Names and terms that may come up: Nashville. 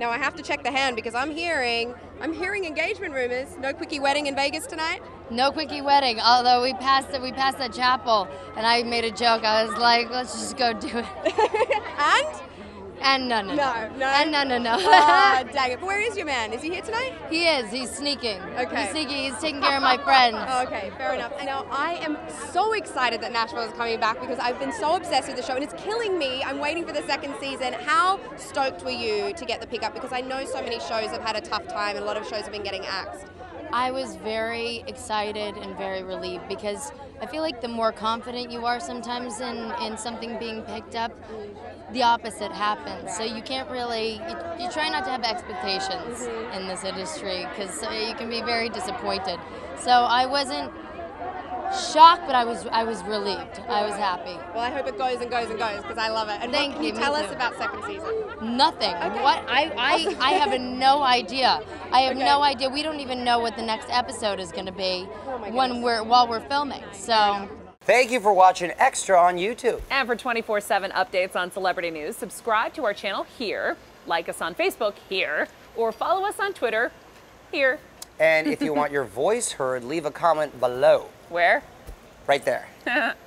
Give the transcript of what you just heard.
Now I have to check the hand because I'm hearing engagement rumors. No quickie wedding in Vegas tonight? No quickie wedding, although we passed that chapel and I made a joke. I was like, let's just go do it. And no. And no. Ah, dang it. But where is your man? Is he here tonight? He is. He's sneaking. Okay. He's sneaking. He's taking care of my friends. Okay, fair enough. And now I am so excited that Nashville is coming back because I've been so obsessed with the show and it's killing me. I'm waiting for the second season. How stoked were you to get the pickup? Because I know so many shows have had a tough time and a lot of shows have been getting axed. I was very excited and very relieved because I feel like the more confident you are sometimes in something being picked up, the opposite happens. So you can't really, you try not to have expectations in this industry because you can be very disappointed. So I wasn't shocked, but I was relieved. I was happy. Well, I hope it goes and goes and goes because I love it. And thank you. Can you tell us about second season? Nothing. Okay. What I have no idea. I have no idea. We don't even know what the next episode is going to be while we're filming. So. Thank you for watching Extra on YouTube. And for 24/7 updates on celebrity news, subscribe to our channel here, like us on Facebook here, or follow us on Twitter here. And if you want your voice heard, leave a comment below. Where? Right there.